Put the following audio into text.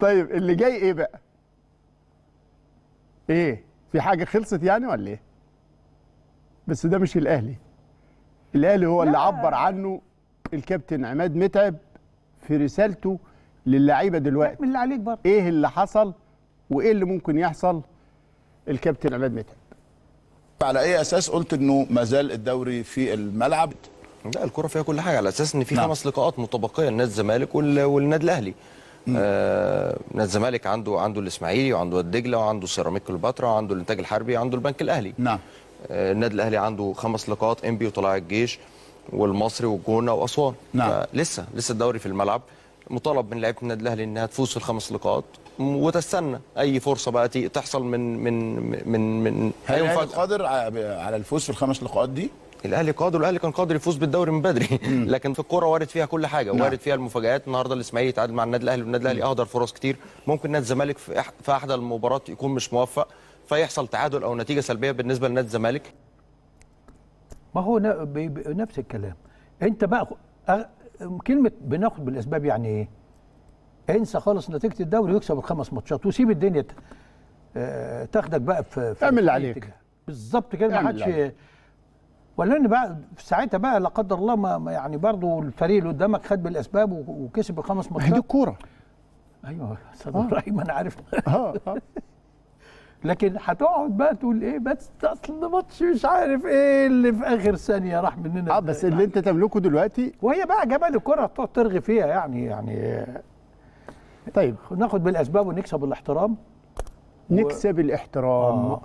طيب اللي جاي ايه بقى؟ ايه؟ في حاجه خلصت يعني ولا ايه؟ بس ده مش الاهلي. الاهلي هو اللي عبر عنه الكابتن عماد متعب في رسالته للعيبه دلوقتي. من اللي عليك برضه. ايه اللي حصل وايه اللي ممكن يحصل؟ الكابتن عماد متعب. على اي اساس قلت انه ما زال الدوري في الملعب؟ لا الكره فيها كل حاجه، على اساس ان في 5 لقاءات متبقيه لنادي الزمالك والنادي الاهلي. نادي الزمالك عنده الاسماعيلي وعنده الدجله وعنده سيراميك البترا وعنده الانتاج الحربي وعنده البنك الاهلي. نعم. النادي الاهلي عنده 5 لقاءات، إن بي وطلائع الجيش والمصري والجونه واسوان. نعم. لسه الدوري في الملعب. مطالب من لعيبه النادي الاهلي انها تفوز في ال5 لقاءات وتستنى اي فرصه بقى تحصل من من من من هل الاهلي قادر على الفوز في ال5 لقاءات دي؟ الاهلي قادر، والاهلي كان قادر يفوز بالدوري من بدري لكن في الكوره وارد فيها كل حاجه، وارد فيها المفاجات. النهارده الاسماعيلي يتعادل مع النادي الاهلي والنادي الاهلي اهدر فرص كتير، ممكن نادي الزمالك في احدى المباريات يكون مش موفق فيحصل تعادل او نتيجه سلبيه بالنسبه لنادي الزمالك. ما هو نفس الكلام. انت بقى كلمه بناخد بالاسباب يعني ايه؟ انسى خالص نتيجه الدوري ويكسب ال5 ماتشات وسيب الدنيا تاخدك بقى في اعمل اللي عليك بالظبط كده. ما حدش ولان بقى في ساعتها بقى لا قدر الله ما يعني برضه الفريق اللي قدامك خد بالاسباب وكسب ال5 ماتشات. دي الكوره. ايوه صدق رأي، ما انا عارف. لكن هتقعد بقى تقول ايه بس اصل ماتش مش عارف ايه اللي في اخر ثانيه راح مننا. بس اللي انت تملكه دلوقتي وهي بقى جبل الكره هتقعد ترغي فيها يعني طيب ناخد بالاسباب ونكسب الاحترام. نكسب الاحترام.